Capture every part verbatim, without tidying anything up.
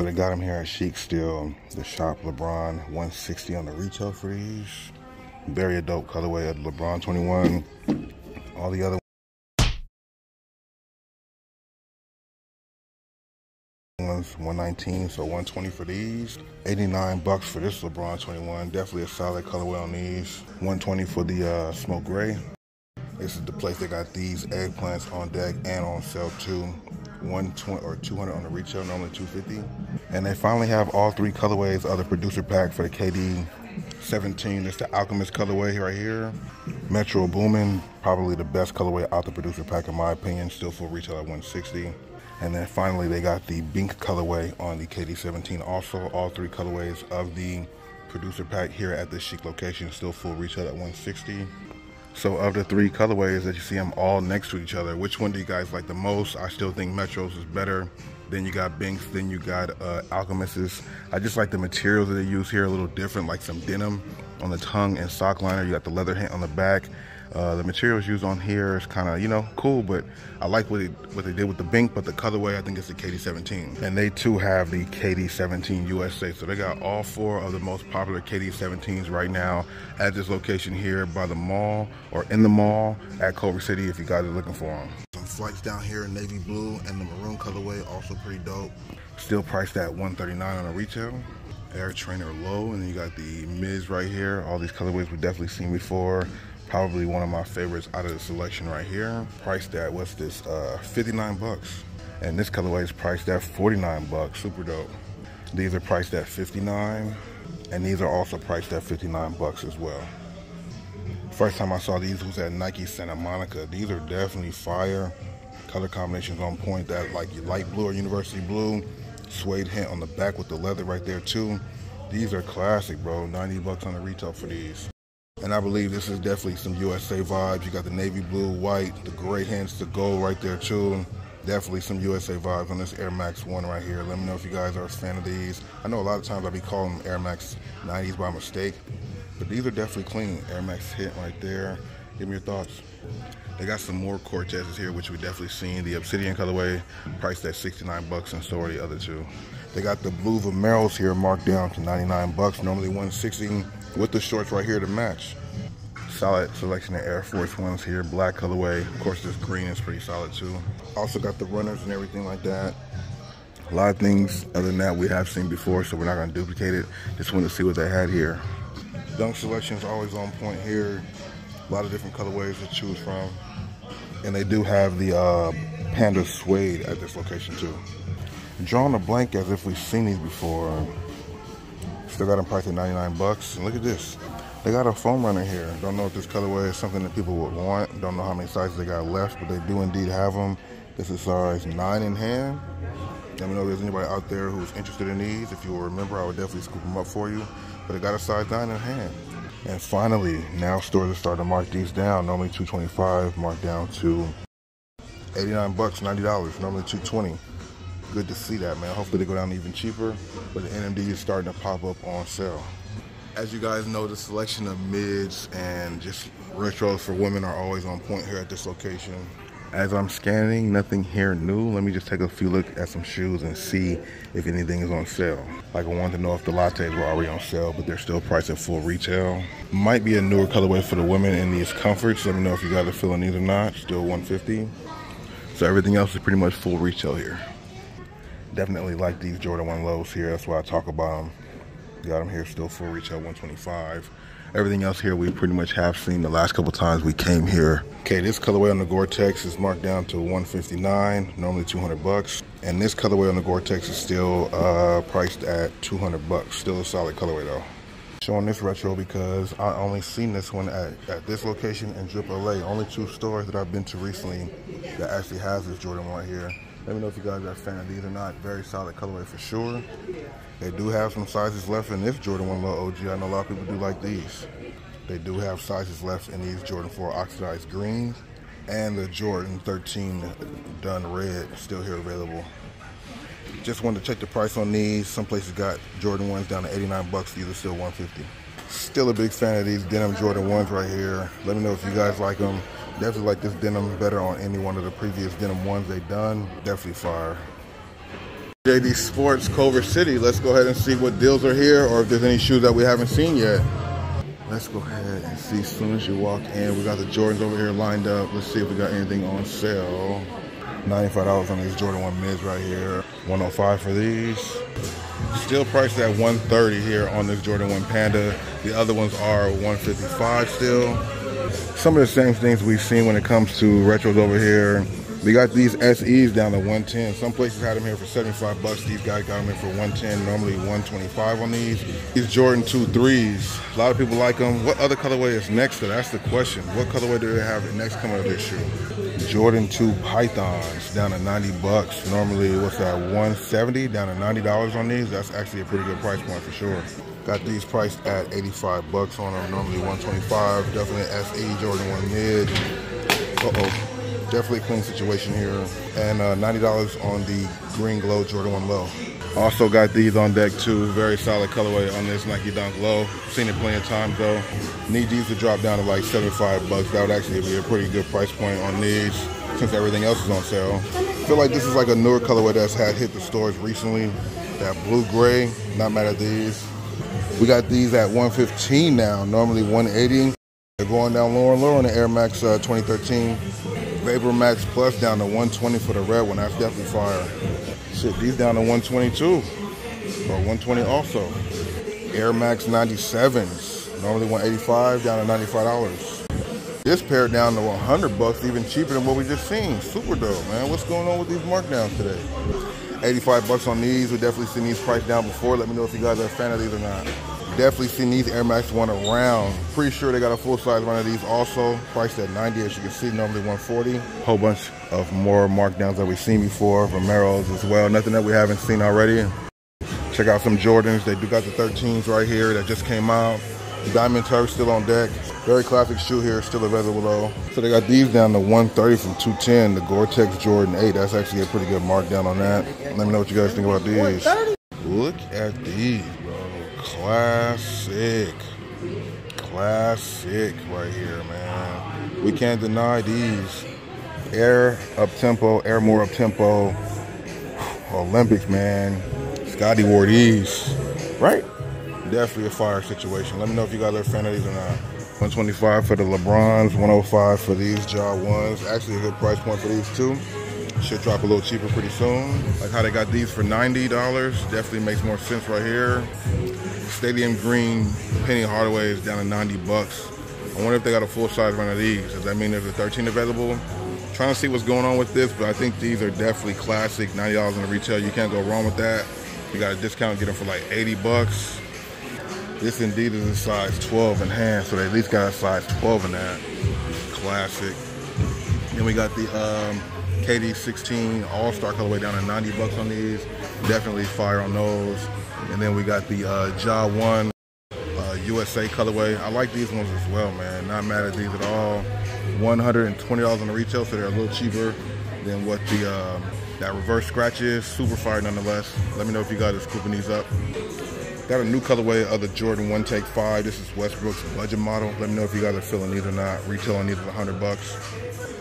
So they got them here at Chic still, the shop. LeBron one sixty on the retail for these. Very dope colorway of LeBron twenty-one. All the other ones one nineteen, so one twenty for these. eighty-nine bucks for this LeBron twenty-one. Definitely a solid colorway on these. one twenty for the uh, smoke gray. This is the place they got these eggplants on deck and on sale too. one twenty or two hundred on the retail, normally two fifty. And they finally have all three colorways of the producer pack for the K D seventeen. It's the Alchemist colorway right here. Metro Boomin, probably the best colorway out the producer pack in my opinion, still full retail at one sixty. And then finally they got the Bink colorway on the K D seventeen also. All three colorways of the producer pack here at this Chic location, still full retail at one sixty. So of the three colorways that you see them all next to each other, which one do you guys like the most? I still think Metro's is better. Then you got Binks, then you got uh, Alchemist's. I just like the materials that they use here, a little different, like some denim on the tongue and sock liner. You got the leather hint on the back. Uh, the materials used on here is kind of, you know, cool, but I like what, it, what they did with the Bink, but the colorway, I think it's the K D seventeen. And they too have the K D seventeen U S A. So they got all four of the most popular K D seventeens right now at this location here by the mall or in the mall at Culver City if you guys are looking for them. Some flights down here in navy blue and the maroon colorway, also pretty dope. Still priced at one thirty-nine on a retail. Air Trainer Low, and then you got the Miz right here. All these colorways we've definitely seen before. Probably one of my favorites out of the selection right here. Priced at, what's this, uh, fifty-nine bucks. And this colorway is priced at forty-nine bucks, super dope. These are priced at fifty-nine, and these are also priced at fifty-nine bucks as well. First time I saw these was at Nike Santa Monica. These are definitely fire. Color combinations on point, that like your light blue or university blue. Suede hint on the back with the leather right there too. These are classic, bro, ninety bucks on the retail for these. And I believe this is definitely some U S A vibes. You got the navy blue, white, the gray hints, the gold right there too. Definitely some U S A vibes on this Air Max One right here. Let me know if you guys are a fan of these. I know a lot of times I be calling them Air Max nineties by mistake, but these are definitely clean. Air Max hit right there. Give me your thoughts. They got some more Cortezes here, which we definitely seen. The Obsidian colorway, priced at sixty-nine bucks, and so are the other two. They got the blue Vermeros here marked down to ninety-nine bucks, normally one sixty. With the shorts right here to match. Solid selection of Air Force Ones here, black colorway. Of course, this green is pretty solid too. Also got the runners and everything like that. A lot of things other than that we have seen before, so we're not gonna duplicate it. Just wanted to see what they had here. Dunk selection is always on point here. A lot of different colorways to choose from. And they do have the uh, Panda suede at this location too. Drawing a blank as if we've seen these before. Still got them priced at ninety-nine bucks. And look at this. They got a foam runner here. Don't know if this colorway is something that people would want. Don't know how many sizes they got left, but they do indeed have them. This is size nine in hand. Let me know if there's anybody out there who's interested in these. If you will remember, I would definitely scoop them up for you. But they got a size nine in hand. And finally, now stores are starting to mark these down. Normally two twenty-five, marked down to eighty-nine bucks, ninety dollars, normally two twenty. Good to see that, man. Hopefully they go down even cheaper, but the N M D is starting to pop up on sale. As you guys know, the selection of mids and just retros for women are always on point here at this location. As I'm scanning, nothing here new. Let me just take a few look at some shoes and see if anything is on sale. Like, I wanted to know if the lattes were already on sale, but they're still priced at full retail. Might be a newer colorway for the women in these comforts. Let me know if you guys are feeling these or not. Still one fifty. So everything else is pretty much full retail here. Definitely like these Jordan one Lows here. That's why I talk about them. Got them here still full retail, one twenty-five. Everything else here we pretty much have seen the last couple times we came here. Okay, this colorway on the Gore-Tex is marked down to one fifty-nine, normally two hundred bucks. And this colorway on the Gore-Tex is still uh, priced at two hundred bucks. Still a solid colorway though. Showing this retro because I only seen this one at, at this location in Drip L A. Only two stores that I've been to recently that actually has this Jordan one here. Let me know if you guys are a fan of these or not. Very solid colorway for sure. They do have some sizes left in this Jordan one Low O G. I know a lot of people do like these. They do have sizes left in these Jordan four Oxidized Greens and the Jordan thirteen Dunn Red still here available. Just wanted to check the price on these. Some places got Jordan ones down to eighty-nine bucks. These are still one fifty. Still a big fan of these denim Jordan ones right here. Let me know if you guys like them. Definitely like this denim better on any one of the previous denim ones they've done. Definitely fire. J D Sports, Culver City. Let's go ahead and see what deals are here or if there's any shoes that we haven't seen yet. Let's go ahead and see as soon as you walk in. We got the Jordans over here lined up. Let's see if we got anything on sale. ninety-five dollars on these Jordan one Mids right here. one oh five for these. Still priced at one thirty here on this Jordan one Panda. The other ones are one fifty-five still. Some of the same things we've seen when it comes to retros over here. We got these S Es down to one ten. Some places had them here for seventy-five bucks. These guys got them in for one ten, normally one twenty-five on these. These Jordan two threes. A lot of people like them. What other colorway is next to? That's the question. What colorway do they have next coming up this shoe? Jordan two Pythons down to ninety bucks. Normally, what's that, one seventy? Down to ninety dollars on these. That's actually a pretty good price point for sure. Got these priced at eighty-five bucks on them. Normally one twenty-five. Definitely an S E Jordan one Mid. Uh-oh. Definitely a clean situation here. And uh, ninety dollars on the green glow Jordan one Low. Also got these on deck too. Very solid colorway on this Nike Dunk Low. Seen it plenty of times though. Need these to drop down to like seventy-five bucks. That would actually be a pretty good price point on these since everything else is on sale. I feel like this is like a newer colorway that's had hit the stores recently. That blue gray, not mad at these. We got these at one fifteen now, normally one eighty. They're going down lower and lower on the Air Max uh, twenty thirteen. Vapor Max Plus down to one twenty for the red one. That's definitely fire. Shit, these down to one twenty-two. Or one twenty also. Air Max ninety-sevens. Normally one eighty-five, down to ninety-five dollars. This pair down to one hundred bucks, even cheaper than what we just seen. Super dope, man. What's going on with these markdowns today? eighty-five bucks on these. We definitely seen these priced down before. Let me know if you guys are a fan of these or not. Definitely seen these Air Max one around. Pretty sure they got a full size run of these also. Priced at ninety, as you can see, normally one forty. Whole bunch of more markdowns that we've seen before. Vermeros as well. Nothing that we haven't seen already. Check out some Jordans. They do got the thirteens right here that just came out. The Diamond Turf still on deck. Very classic shoe here, still available though. So they got these down to one thirty from two ten. The Gore-Tex Jordan eight. That's actually a pretty good markdown on that. Let me know what you guys think about these. Look at these, bro. Classic, classic right here, man. We can't deny these. Air up-tempo, Air more up-tempo. Olympics, man. Scotty wore these, right? Definitely a fire situation. Let me know if you guys are a fan of these or not. one twenty-five for the LeBrons, one oh five for these Ja ones. Actually a good price point for these too. Should drop a little cheaper pretty soon. Like how they got these for ninety dollars. Definitely makes more sense right here. Stadium green Penny Hardaway is down to ninety bucks. I wonder if they got a full size run of these. Does that mean there's a thirteen available? I'm trying to see what's going on with this, but I think these are definitely classic. ninety dollars in the retail, you can't go wrong with that. You got a discount, get them for like eighty bucks. This indeed is a size twelve enhanced, so they at least got a size twelve in that. Classic. Then we got the um, K D sixteen All-Star colorway down to ninety bucks on these. Definitely fire on those. And then we got the uh, Ja one uh, U S A colorway. I like these ones as well, man. Not mad at these at all. one hundred twenty dollars on the retail, so they're a little cheaper than what the um, that reverse scratch is. Super fire nonetheless. Let me know if you guys are scooping these up. Got a new colorway of the Jordan one Take five. This is Westbrook's budget model. Let me know if you guys are feeling these or not. Retail on these is one hundred bucks.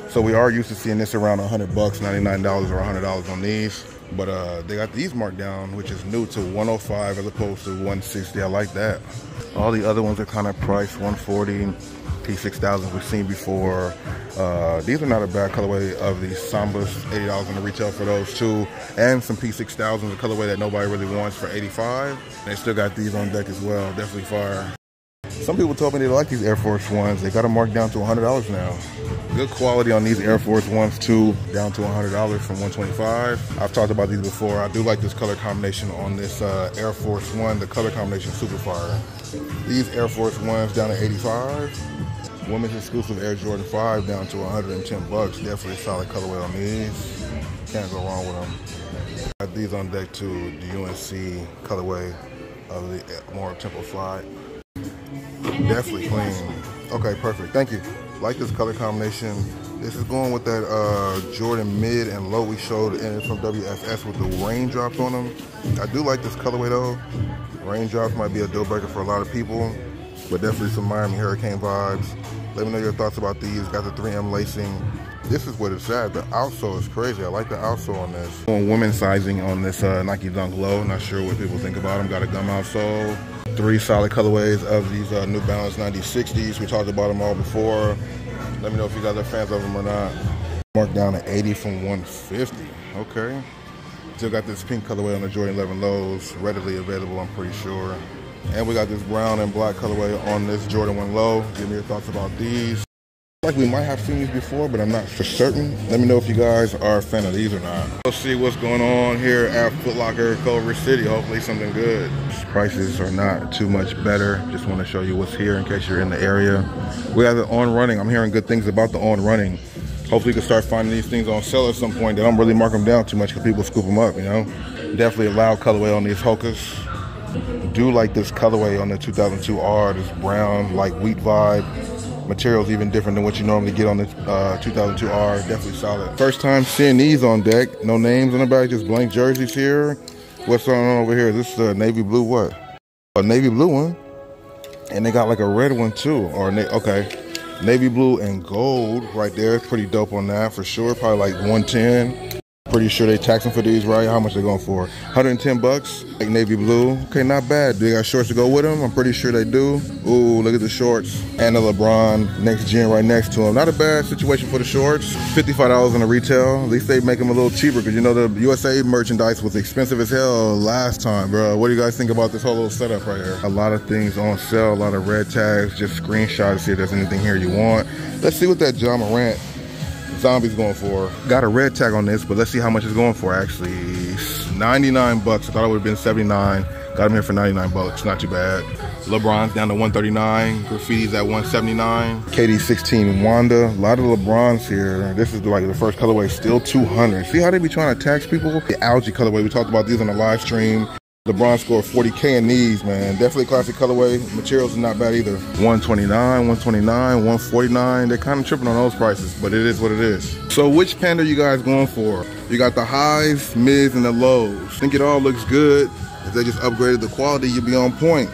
So we are used to seeing this around one hundred bucks, ninety-nine dollars or one hundred dollars on these. But uh, they got these marked down, which is new to one oh five as opposed to one sixty. I like that. All the other ones are kind of priced one forty. P six thousand we've seen before. Uh, these are not a bad colorway of the Sambas. eighty dollars on the retail for those two. And some P six thousand, a colorway that nobody really wants for eighty-five dollars. And they still got these on deck as well. Definitely fire. Some people told me they like these Air Force Ones. They got them marked down to one hundred dollars now. Good quality on these Air Force Ones too, down to one hundred dollars from one twenty-five. I've talked about these before. I do like this color combination on this uh, Air Force One. The color combination is super fire. These Air Force Ones down to eighty-five. Women's exclusive Air Jordan five down to one hundred ten bucks. Definitely a solid colorway on these. Can't go wrong with them. Got these on deck too. The U N C colorway of the more tempo slide. Definitely clean. Okay, perfect. Thank you. Like this color combination. This is going with that uh, Jordan mid and low we showed in from W F S with the raindrops on them. I do like this colorway though. Raindrops might be a deal breaker for a lot of people, but definitely some Miami Hurricane vibes. Let me know your thoughts about these. Got the three M lacing. This is what it's at. The outsole is crazy. I like the outsole on this. On women's sizing on this uh, Nike Dunk Low. Not sure what people think about them. Got a gum outsole. Three solid colorways of these uh, New Balance ninety sixties. We talked about them all before. Let me know if you guys are fans of them or not. Marked down an eighty from one fifty. Okay. Still got this pink colorway on the Jordan eleven Lows. Readily available, I'm pretty sure. And we got this brown and black colorway on this Jordan one Low. Give me your thoughts about these. Like we might have seen these before, but I'm not for certain. Let me know if you guys are a fan of these or not. We'll see what's going on here at Foot Locker Culver City. Hopefully something good. Prices are not too much better. Just want to show you what's here in case you're in the area. We have the On Running. I'm hearing good things about the On Running. Hopefully you can start finding these things on sale at some point. They don't really mark them down too much because people scoop them up, you know? Definitely a loud colorway on these Hokas. Do like this colorway on the two thousand two R, this brown, light wheat vibe. Material's even different than what you normally get on the uh, two thousand two R, definitely solid. First time seeing these on deck, no names on the back, just blank jerseys here. What's going on over here? This is a navy blue what? A navy blue one, and they got like a red one too, or na okay. Navy blue and gold right there, pretty dope on that for sure, probably like one ten. Pretty sure they taxing for these, right? How much they going for? one hundred ten bucks, like navy blue. Okay, not bad. Do they got shorts to go with them? I'm pretty sure they do. Ooh, look at the shorts. And the LeBron next gen right next to them. Not a bad situation for the shorts. fifty-five dollars in the retail. At least they make them a little cheaper because you know the U S A merchandise was expensive as hell last time, bro. What do you guys think about this whole little setup right here? A lot of things on sale, a lot of red tags. Just screenshot to see if there's anything here you want. Let's see what that John Morant Zombie's going for. Got a red tag on this, but let's see how much it's going for actually. ninety-nine bucks. I thought it would have been seventy-nine. Got him here for ninety-nine bucks. Not too bad. LeBron's down to one thirty-nine. Graffiti's at one seventy-nine. K D sixteen Wanda. A lot of LeBron's here. This is like the first colorway, still two hundred. See how they be trying to tax people? The algae colorway. We talked about these on the live stream. LeBron scored forty K in these, man. Definitely classic colorway. Materials are not bad either. one twenty-nine, one twenty-nine, one forty-nine. They're kind of tripping on those prices, but it is what it is. So which Panda are you guys going for? You got the highs, mids, and the lows. Think it all looks good. If they just upgraded the quality, you'd be on point.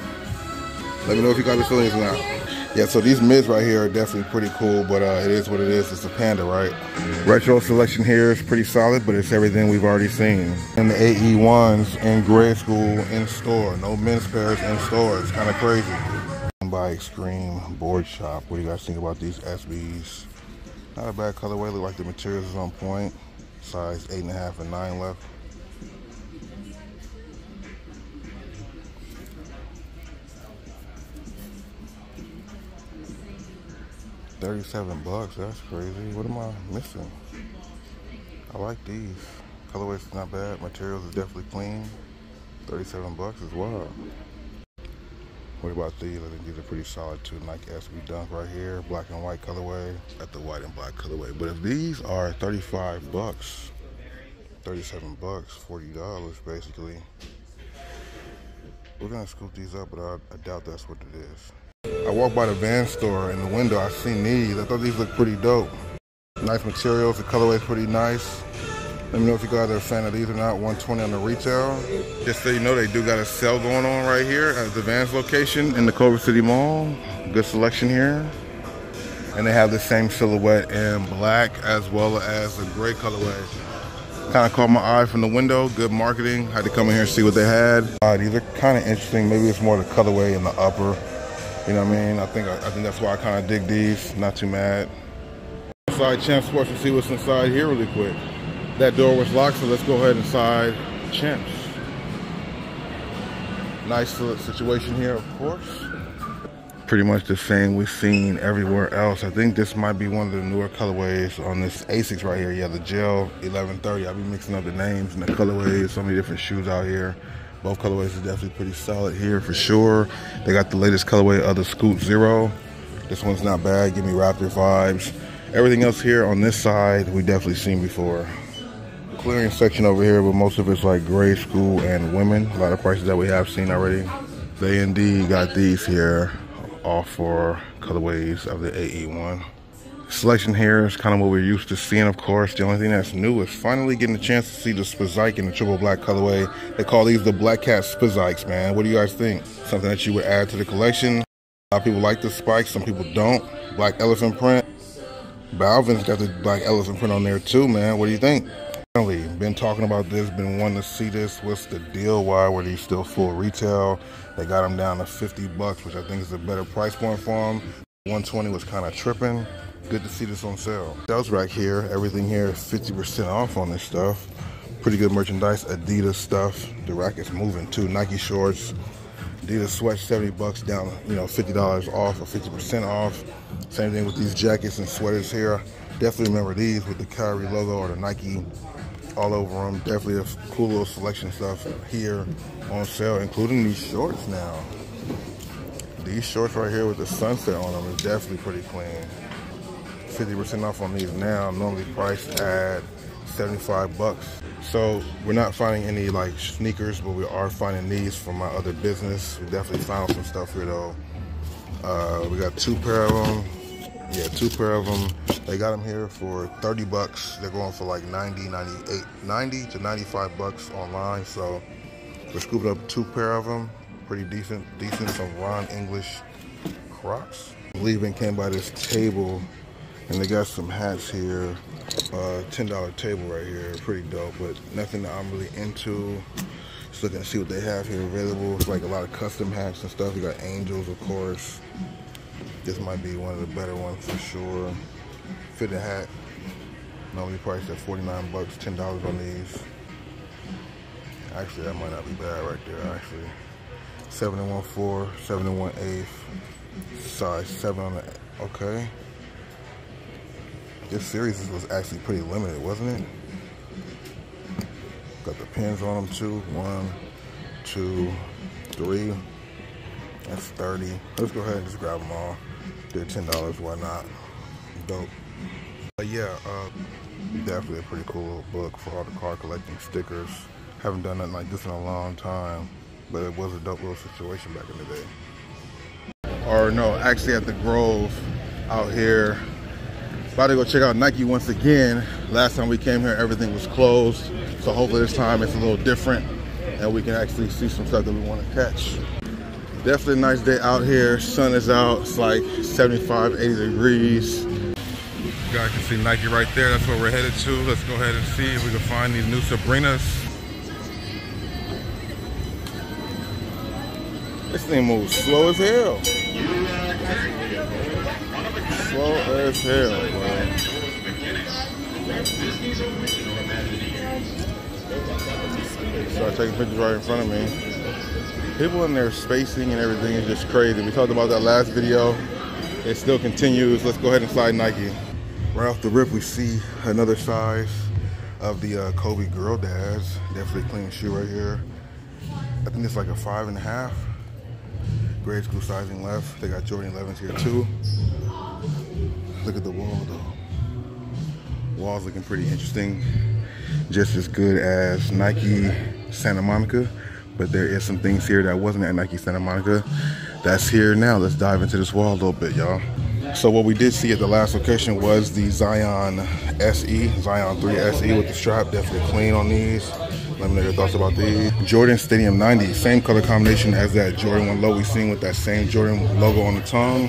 Let me know if you got the feelings now. Yeah, so these mids right here are definitely pretty cool, but uh, it is what it is. It's a Panda, right? Retro selection here is pretty solid, but it's everything we've already seen. And the A E ones in grade school in store. No men's pairs in store. It's kind of crazy. By Extreme Board Shop. What do you guys think about these S Bs? Not a bad colorway. Look like the materials is on point. Size eight and a half and nine left. thirty-seven bucks, that's crazy. What am I missing? I like these. Colorways not bad. Materials is definitely clean. thirty-seven bucks as well. What about these? I think these are pretty solid too. Nike S B Dunk right here. Black and white colorway. Got the white and black colorway. But if these are thirty-five bucks, thirty-seven bucks, forty dollars basically. We're gonna scoop these up, but I, I doubt that's what it is. I walked by the Vans store in the window, I seen these. I thought these looked pretty dope. Nice materials, the colorway's pretty nice. Let me know if you guys are a fan of these or not. one twenty on the retail. Just so you know, they do got a sale going on right here at the Vans location in the Culver City Mall. Good selection here. And they have the same silhouette in black as well as the gray colorway. Kind of caught my eye from the window. Good marketing. Had to come in here and see what they had. Uh, these are kind of interesting. Maybe it's more the colorway in the upper. You know what I mean? I think I think that's why I kind of dig these. Not too mad. Inside Champ Sports to see what's inside here really quick. That door was locked, so let's go ahead inside Champs. Nice little situation here, of course. Pretty much the same we've seen everywhere else. I think this might be one of the newer colorways on this Asics right here. Yeah, the Gel eleven thirty. I'll be mixing up the names and the colorways. So many different shoes out here. Both colorways are definitely pretty solid here for sure. They got the latest colorway of the Scoop Zero. This one's not bad, give me Raptor vibes. Everything else here on this side, we definitely seen before. Clearing section over here, but most of it's like grade school and women. A lot of prices that we have seen already. They indeed got these here, all four colorways of the A E one. Selection here is kind of what we're used to seeing, of course. The only thing that's new is finally getting a chance to see the Spizike in the triple black colorway. They call these the Black Cat Spizikes, man. What do you guys think? Something that you would add to the collection. A lot of people like the spikes, some people don't. Black elephant print. Balvin's got the black elephant print on there too, man. What do you think? Finally, been talking about this, been wanting to see this. What's the deal? Why were these still full retail? They got them down to fifty bucks, which I think is a better price point for them. one twenty was kind of tripping. Good to see this on sale. Sales rack here, everything here is fifty percent off on this stuff. Pretty good merchandise, Adidas stuff. The rack is moving too. Nike shorts, Adidas sweat, seventy bucks down, you know, fifty dollars off or fifty percent off. Same thing with these jackets and sweaters here. Definitely remember these with the Kyrie logo or the Nike all over them. Definitely a cool little selection stuff here on sale, including these shorts now. These shorts right here with the sunset on them is definitely pretty clean. fifty percent off on these now, normally priced at seventy-five bucks. So we're not finding any like sneakers, but we are finding these from my other business. We definitely found some stuff here though. Uh, we got two pair of them. Yeah, two pair of them. They got them here for thirty bucks. They're going for like ninety, ninety-eight, ninety to ninety-five bucks online. So we're scooping up two pair of them. Pretty decent, decent, some Ron English Crocs. Leaving came by this table and they got some hats here. Uh, ten dollar table right here, pretty dope, but nothing that I'm really into. Just looking to see what they have here available. It's like a lot of custom hats and stuff. You got angels, of course. This might be one of the better ones for sure. Fitted hat, normally priced at forty-nine bucks, ten dollars on these. Actually, that might not be bad right there, actually. seven and one fourth, seven and one eighth, size seven on the, okay. This series was actually pretty limited, wasn't it? Got the pins on them too. One, two, three. That's thirty. Let's go ahead and just grab them all. They're ten dollars, why not? Dope. But yeah, uh, definitely a pretty cool little book for all the car collecting stickers. Haven't done nothing like this in a long time, but it was a dope little situation back in the day. Or no, actually at the Grove out here. About to go check out Nike once again. Last time we came here, everything was closed. So hopefully this time it's a little different and we can actually see some stuff that we want to catch. Definitely a nice day out here. Sun is out, it's like seventy-five, eighty degrees. You guys can see Nike right there. That's where we're headed to. Let's go ahead and see if we can find these new Sabrinas. This thing moves slow as hell. Slow as hell, bro. Start taking pictures right in front of me. People in their spacing and everything is just crazy. We talked about that last video. It still continues. Let's go ahead and slide Nike. Right off the rip, we see another size of the uh, Kobe Girl Dads. Definitely clean shoe right here. I think it's like a five and a half. Grade school sizing left. They got Jordan elevens here too. Look at the wall though. Wall's looking pretty interesting. Just as good as Nike Santa Monica, but there is some things here that wasn't at Nike Santa Monica. That's here now. Let's dive into this wall a little bit, y'all. So what we did see at the last location was the Zion S E, Zion three S E with the strap, definitely clean on these. Let me know your thoughts about these. Jordan Stadium ninety, same color combination as that Jordan one Low we seen with that same Jordan logo on the tongue.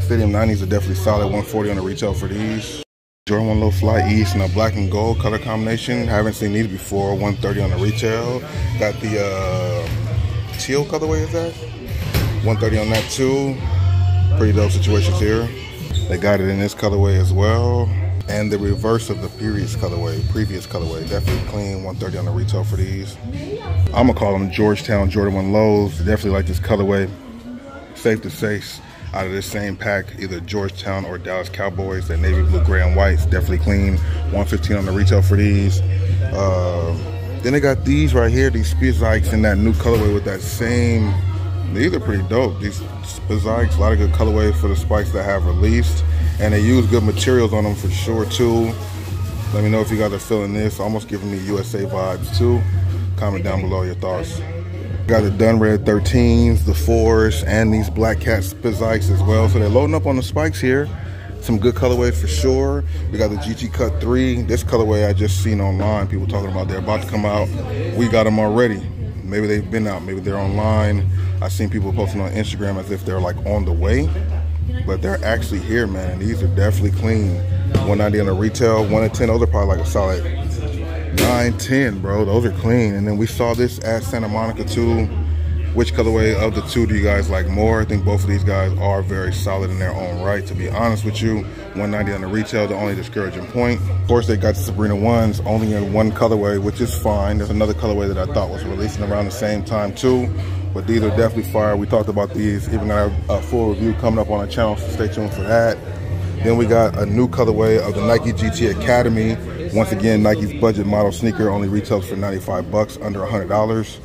Stadium nineties are definitely solid. one forty on the retail for these. Jordan one Low Fly East in a black and gold color combination. Haven't seen these before. one thirty on the retail. Got the uh, teal colorway, is that? one thirty on that too. Pretty dope situations here. They got it in this colorway as well. And the reverse of the previous colorway. Previous colorway. Definitely clean. one thirty on the retail for these. I'm going to call them Georgetown Jordan one Lows. Definitely like this colorway. Safe to say, out of this same pack, either Georgetown or Dallas Cowboys, that navy blue, gray, and whites, definitely clean. one fifteen on the retail for these. Uh, then they got these right here, these Spizikes in that new colorway with that same, these are pretty dope. These Spizikes, a lot of good colorway for the spikes that have released, and they use good materials on them for sure too. Let me know if you guys are feeling this, almost giving me U S A vibes too. Comment down below your thoughts. Got the Dunn Red thirteens, the fours, and these Black Cat Spizikes as well. So they're loading up on the spikes here. Some good colorway for sure. We got the G G Cut three. This colorway I just seen online. People talking about they're about to come out. We got them already. Maybe they've been out. Maybe they're online. I've seen people posting on Instagram as if they're like on the way. But they're actually here, man. And these are definitely clean. one ninety on the retail, one to ten. Those are probably like a solid nine, ten, bro. Those are clean. And then we saw this at Santa Monica too. Which colorway of the two do you guys like more? I think both of these guys are very solid in their own right, to be honest with you. one ninety on the retail, the only discouraging point. Of course, they got the Sabrina ones only in one colorway, which is fine. There's another colorway that I thought was releasing around the same time too. But these are definitely fire. We talked about these. Even got a full review coming up on our channel, so stay tuned for that. Then we got a new colorway of the Nike G T Academy. Once again, Nike's budget model sneaker, only retails for ninety-five bucks, under one hundred dollars.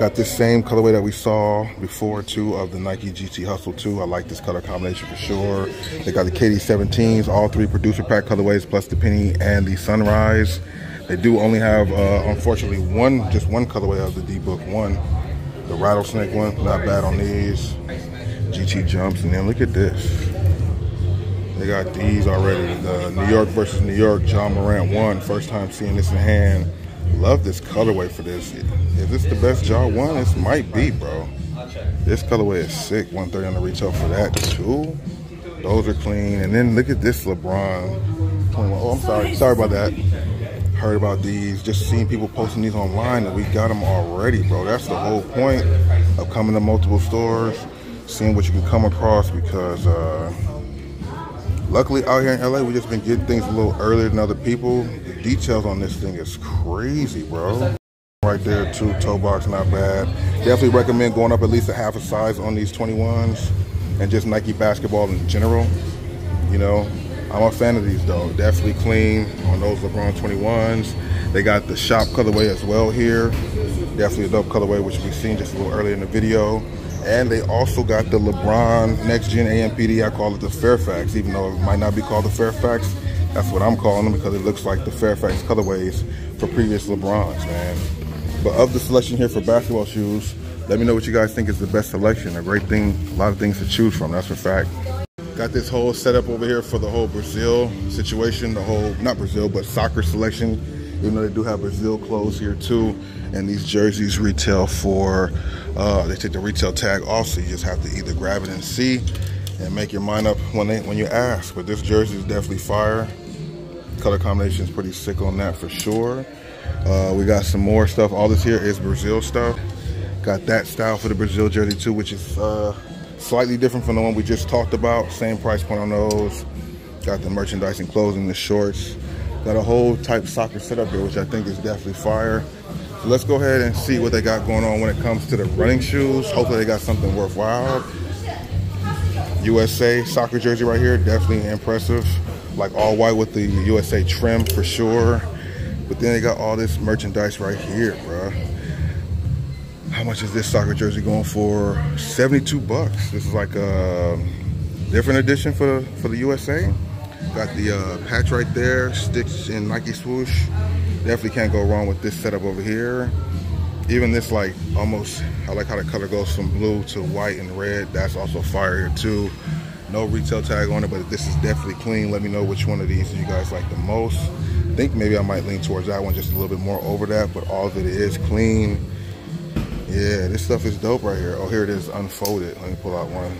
Got this same colorway that we saw before too, of the Nike G T Hustle two. I like this color combination for sure. They got the K D seventeens, all three producer pack colorways, plus the Penny and the Sunrise. They do only have, uh, unfortunately, one, just one colorway of the D-Book one. The Rattlesnake one, not bad on these. G T Jumps, and then look at this. They got these already. The New York versus New York, John Morant one. First time seeing this in hand. Love this colorway for this. Is this the best Ja one? This might be, bro. This colorway is sick. one thirty on the retail for that too. Those are clean. And then look at this LeBron. Oh, I'm sorry. Sorry about that. Heard about these. Just seen people posting these online, and we got them already, bro. That's the whole point of coming to multiple stores, seeing what you can come across, because uh, luckily out here in L A, we just been getting things a little earlier than other people. The details on this thing is crazy, bro. Right there, too, toe box, not bad. Definitely recommend going up at least a half a size on these twenty-ones and just Nike basketball in general. You know, I'm a fan of these, though. Definitely clean on those LeBron twenty-ones. They got the shop colorway as well here. Definitely a dope colorway, which we've seen just a little earlier in the video. And they also got the LeBron Next Gen A M P D. I call it the Fairfax, even though it might not be called the Fairfax. That's what I'm calling them, because it looks like the Fairfax colorways for previous LeBrons, man. But of the selection here for basketball shoes, let me know what you guys think is the best selection. A great thing, a lot of things to choose from, that's for a fact. Got this whole setup over here for the whole Brazil situation, the whole, not Brazil, but soccer selection. Even though they do have Brazil clothes here too. And these jerseys retail for, uh, they take the retail tag off, so you just have to either grab it and see and make your mind up when they, when you ask. But this jersey is definitely fire. Color combination is pretty sick on that for sure. Uh, we got some more stuff. All this here is Brazil stuff. Got that style for the Brazil jersey too, which is uh, slightly different from the one we just talked about. Same price point on those. Got the merchandise and clothing, the shorts. Got a whole type soccer setup here, which I think is definitely fire. So let's go ahead and see what they got going on when it comes to the running shoes. Hopefully they got something worthwhile. U S A soccer jersey right here, definitely impressive. Like all white with the U S A trim for sure. But then they got all this merchandise right here, bro. How much is this soccer jersey going for? seventy-two bucks. This is like a different edition for, for the U S A. Got the uh, patch right there, stitched in Nike swoosh. Definitely can't go wrong with this setup over here. Even this, like, almost, I like how the color goes from blue to white and red. That's also fire here too. No retail tag on it, but this is definitely clean. Let me know which one of these you guys like the most. I think maybe I might lean towards that one just a little bit more over that, but all of it is clean. Yeah, this stuff is dope right here. Oh, here it is unfolded. Let me pull out one.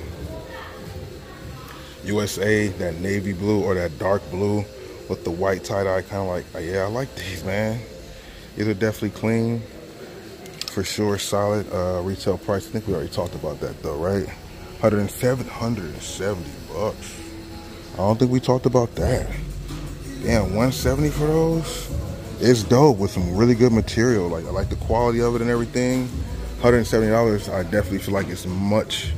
U S A, that navy blue or that dark blue with the white tie-dye, kind of like, oh, yeah, I like these, man. These are definitely clean, for sure, solid. Uh, retail price, I think we already talked about that though, right? one seventy bucks. I don't think we talked about that. Damn, one seventy for those? It's dope with some really good material. Like, I like the quality of it and everything. one seventy dollars, I definitely feel like it's much,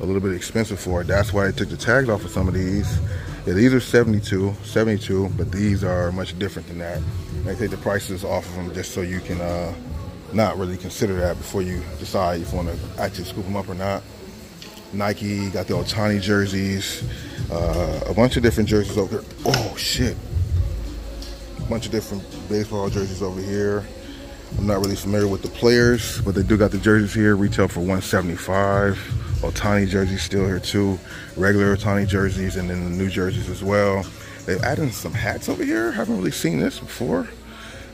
a little bit expensive for it. That's why I took the tags off of some of these. Yeah, these are seventy-two, seventy-two, but these are much different than that. They take the prices off of them just so you can uh, not really consider that before you decide if you want to actually scoop them up or not. Nike, got the Otani jerseys, uh, a bunch of different jerseys over here. Oh shit. A bunch of different baseball jerseys over here. I'm not really familiar with the players, but they do got the jerseys here, retail for one seventy-five. Otani jerseys still here too. Regular Otani jerseys and then the new jerseys as well. They've added some hats over here. Haven't really seen this before.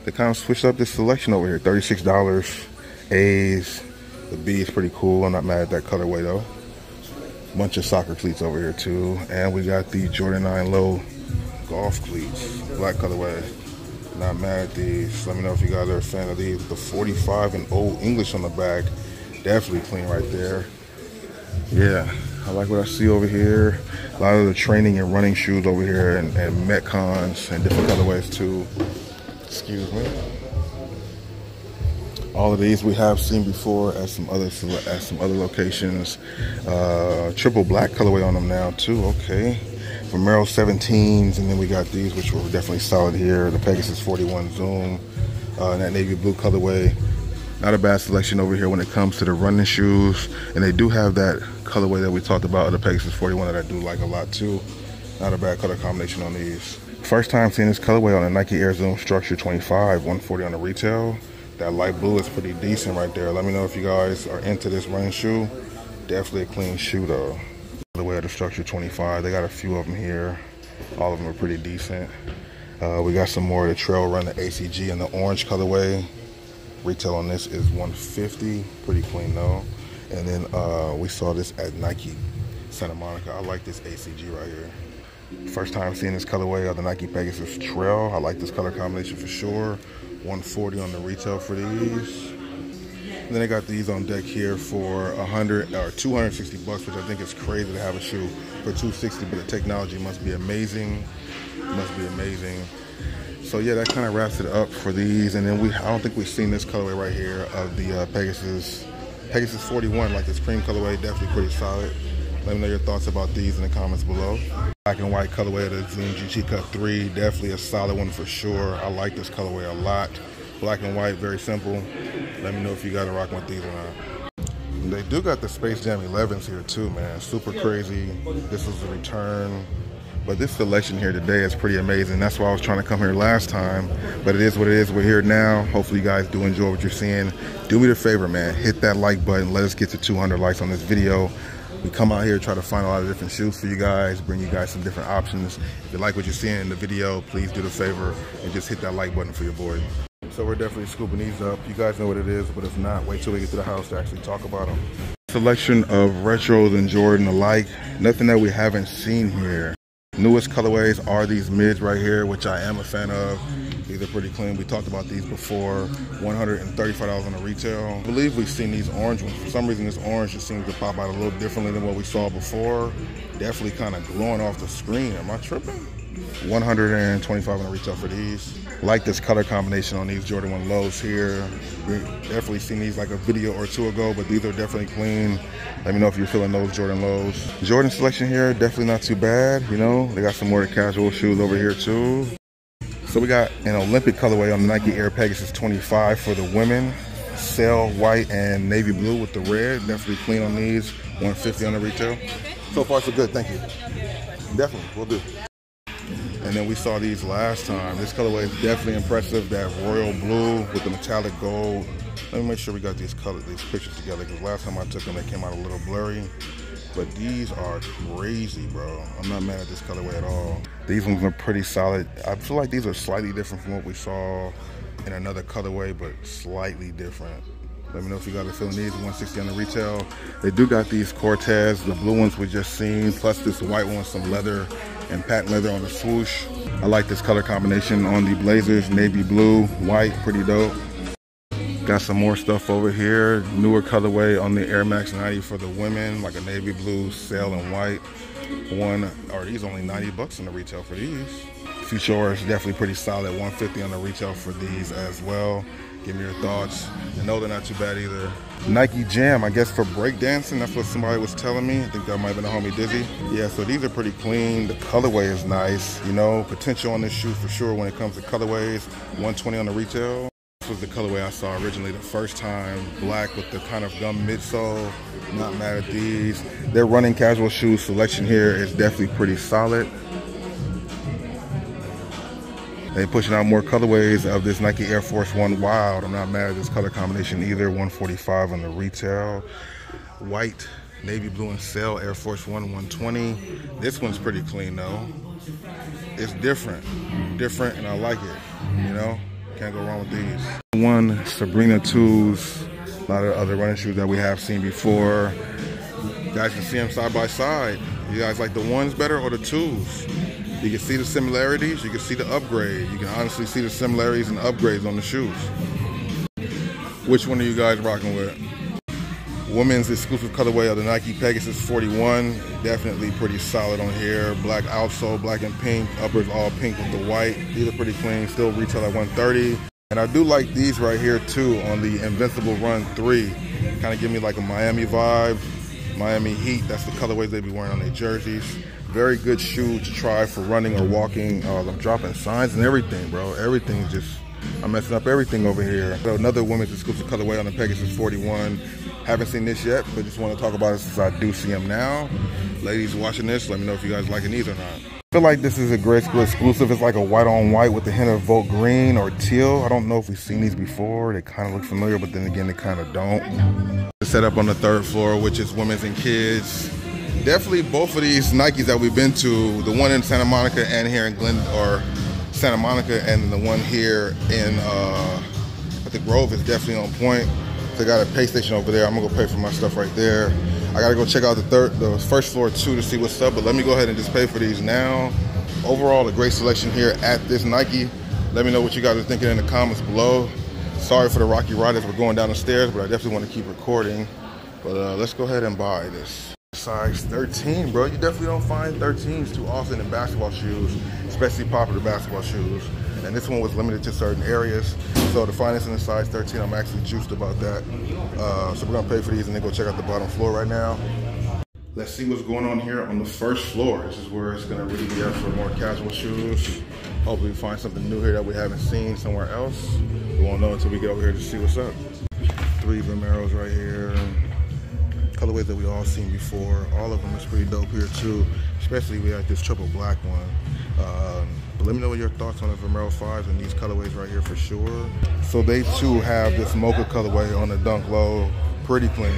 They kind of switched up this selection over here. thirty-six dollars, A's. The B is pretty cool. I'm not mad at that colorway though. Bunch of soccer cleats over here too. And we got the Jordan nine Low golf cleats, black colorway. Not mad at these. Let me know if you guys are a fan of these. The forty-five and Old English on the back, definitely clean right there. Yeah, I like what I see over here. A lot of the training and running shoes over here, and, and Metcons and different colorways too. Excuse me. All of these we have seen before at some other at some other locations. Uh, triple black colorway on them now too. Okay, Vermeros seventeens, and then we got these, which were definitely solid here. The Pegasus forty-one Zoom, uh, and that navy blue colorway. Not a bad selection over here when it comes to the running shoes, and they do have that colorway that we talked about, the Pegasus forty-one, that I do like a lot too. Not a bad color combination on these. First time seeing this colorway on a Nike Air Zoom Structure twenty-five, one forty on the retail. That light blue is pretty decent right there. Let me know if you guys are into this running shoe. Definitely a clean shoe though. By the way, the Structure twenty-five, they got a few of them here. All of them are pretty decent. Uh, we got some more of the Trail Run, the A C G and the orange colorway. Retail on this is one fifty, pretty clean though. And then uh, we saw this at Nike Santa Monica. I like this A C G right here. First time seeing this colorway of the Nike Pegasus Trail. I like this color combination for sure. one forty on the retail for these. And then they got these on deck here for a hundred or two hundred sixty bucks, which I think is crazy to have a shoe for two sixty, but the technology must be amazing. Must be amazing. So yeah, that kind of wraps it up for these. And then we, I don't think we've seen this colorway right here of the uh, Pegasus, Pegasus forty-one, like this cream colorway, definitely pretty solid. Let me know your thoughts about these in the comments below. Black and white colorway of the Zoom G T Cut three, definitely a solid one for sure. I like this colorway a lot. Black and white, very simple. Let me know if you guys are rocking with these or not. They do got the Space Jam elevens here too, man. Super crazy. This is a return. But this selection here today is pretty amazing. That's why I was trying to come here last time. But it is what it is. We're here now. Hopefully you guys do enjoy what you're seeing. Do me the favor, man. Hit that like button. Let us get to two hundred likes on this video. We come out here, try to find a lot of different shoes for you guys, bring you guys some different options. If you like what you're seeing in the video, please do the favor and just hit that like button for your boy. So we're definitely scooping these up. You guys know what it is, but if not, wait till we get to the house to actually talk about them. Selection of retros and Jordan alike. Nothing that we haven't seen here. Newest colorways are these mids right here, which I am a fan of. These are pretty clean. We talked about these before. one hundred thirty-five dollars on the retail. I believe we've seen these orange ones. For some reason, this orange just seems to pop out a little differently than what we saw before. Definitely kind of glowing off the screen. Am I tripping? one hundred twenty-five dollars on the retail for these. Like this color combination on these Jordan one Lows here. We definitely seen these like a video or two ago, but these are definitely clean. Let me know if you're feeling those Jordan Lows. Jordan selection here, definitely not too bad. You know, they got some more casual shoes over here too. So we got an Olympic colorway on the Nike Air Pegasus twenty-five for the women. Sail white and navy blue with the red. Definitely clean on these. one fifty on the retail. So far so good, thank you. Definitely, will do. And then we saw these last time. This colorway is definitely impressive. That royal blue with the metallic gold. Let me make sure we got these colors, these pictures together, because last time I took them, they came out a little blurry. But these are crazy, bro. I'm not mad at this colorway at all. These ones are pretty solid. I feel like these are slightly different from what we saw in another colorway, but slightly different. Let me know if you guys are feeling these. one sixty on the retail. They do got these Cortez, the blue ones we just seen, plus this white one, some leather and patent leather on the swoosh. I like this color combination on the Blazers, navy blue, white, pretty dope. Got some more stuff over here. Newer colorway on the Air Max ninety for the women, like a navy blue, sail and white. One, or these only ninety bucks on the retail for these. Futura is definitely pretty solid. one fifty on the retail for these as well. Give me your thoughts. I know they're not too bad either. Nike Jam, I guess for breakdancing. That's what somebody was telling me. I think that might have been a homie Dizzy. Yeah, so these are pretty clean. The colorway is nice. You know, potential on this shoe for sure when it comes to colorways. one twenty on the retail. This was the colorway I saw originally the first time, black with the kind of gum midsole. Not mad at these. Their running casual shoe selection here is definitely pretty solid. They pushing out more colorways of this Nike Air Force One Wild. I'm not mad at this color combination either. one forty-five on the retail. White, navy blue, and sail Air Force One one twenty. This one's pretty clean though. It's different, different, and I like it. You know. Can't go wrong with these. One, Sabrina twos, a lot of other running shoes that we have seen before. You guys can see them side by side. You guys like the ones better or the twos? You can see the similarities, you can see the upgrade. You can honestly see the similarities and upgrades on the shoes. Which one are you guys rocking with? Women's exclusive colorway of the Nike Pegasus forty-one. Definitely pretty solid on here. Black outsole, black and pink. Uppers all pink with the white. These are pretty clean. Still retail at one thirty. And I do like these right here too on the Invincible Run three. Kind of give me like a Miami vibe. Miami Heat, that's the colorways they be wearing on their jerseys. Very good shoe to try for running or walking. Uh, I'm dropping signs and everything, bro. Everything's just, I'm messing up everything over here. So another women's exclusive colorway on the Pegasus forty-one. Haven't seen this yet, but just want to talk about it since I do see them now. Ladies watching this, let me know if you guys liking these or not. I feel like this is a great school exclusive. It's like a white on white with a hint of Volt green or teal. I don't know if we've seen these before. They kind of look familiar, but then again, they kind of don't. Set up on the third floor, which is women's and kids. Definitely both of these Nikes that we've been to, the one in Santa Monica and here in Glen, or Santa Monica, and the one here in uh, at the Grove is definitely on point. They got a pay station over there. I'm gonna go pay for my stuff right there. I gotta go check out the third, the first floor too to see what's up, but let me go ahead and just pay for these now. Overall, a great selection here at this Nike. Let me know what you guys are thinking in the comments below. Sorry for the rocky ride as we're going down the stairs, but I definitely want to keep recording. But uh, let's go ahead and buy this. Size thirteen, bro. You definitely don't find thirteens too often in basketball shoes, especially popular basketball shoes. And this one was limited to certain areas. So to find this in a size thirteen, I'm actually juiced about that. Uh, so we're gonna pay for these and then go check out the bottom floor right now. Let's see what's going on here on the first floor. This is where it's gonna really be up for more casual shoes. Hopefully we find something new here that we haven't seen somewhere else. We won't know until we get over here to see what's up. Three Vermeros right here. Colorways that we all seen before. All of them is pretty dope here too. Especially we got this triple black one. Um, but let me know what your thoughts on the Vermeros fives and these colorways right here for sure. So they too have this mocha colorway on the Dunk Low. Pretty clean,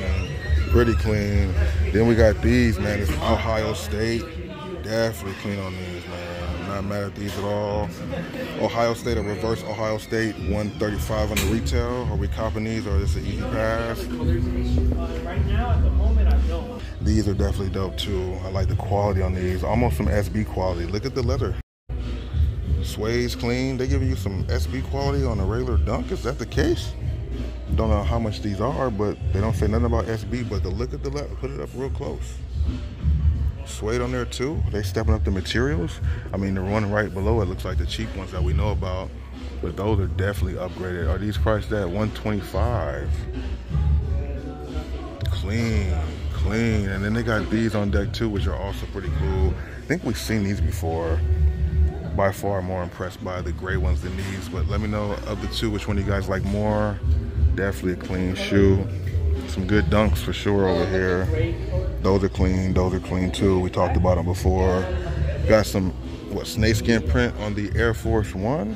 pretty clean. Then we got these, man, it's Ohio State. Definitely clean on these, man. I'm not mad at these at all. Ohio State, a reverse Ohio State, one thirty-five on the retail. Are we copping these or is this an easy pass? Right now, at the moment, I don't. These are definitely dope too. I like the quality on these. Almost some S B quality. Look at the leather. Suede's clean. They giving you some S B quality on a regular Dunk. Is that the case? Don't know how much these are, but they don't say nothing about S B. But the look at the leather. Put it up real close. Suede on there too. They stepping up the materials. I mean, the one right below it looks like the cheap ones that we know about, but those are definitely upgraded. Are these priced at one twenty-five? Clean. Clean. And then they got these on deck too, which are also pretty cool. I think we've seen these before. By far more impressed by the gray ones than these, but let me know of the two which one you guys like more. Definitely a clean shoe. Some good Dunks for sure over here. Those are clean. Those are clean too. We talked about them before. Got some what snakeskin print on the Air Force One.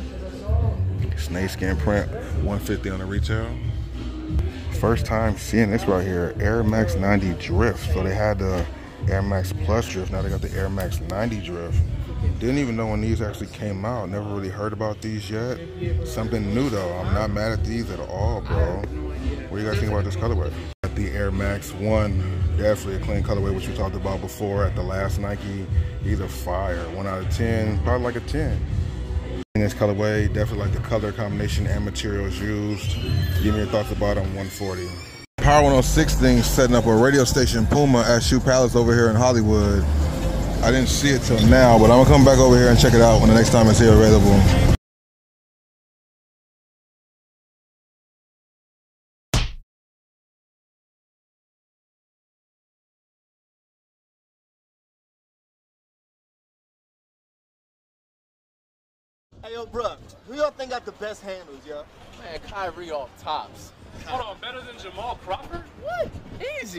Snakeskin print, one fifty on the retail. First time seeing this right here, Air Max ninety Drift. So they had the Air Max Plus Drift, now they got the Air Max ninety Drift. Didn't even know when these actually came out, never really heard about these yet. Something new though, I'm not mad at these at all, bro. What do you guys think about this colorway? Got the Air Max one, definitely a clean colorway, which we talked about before at the last Nike. These are fire, one out of ten, probably like a ten. In this colorway, definitely like the color combination and materials used. Give me your thoughts about them. One forty. Power one oh six thing setting up a radio station Puma at Shoe Palace over here in Hollywood. I didn't see it till now, but I'm gonna come back over here and check it out when the next time it's here available. Hey, yo, bruh, who y'all think got the best handles, yo? Man, Kyrie off tops. Hold on, better than Jamal Crawford? What? Easy.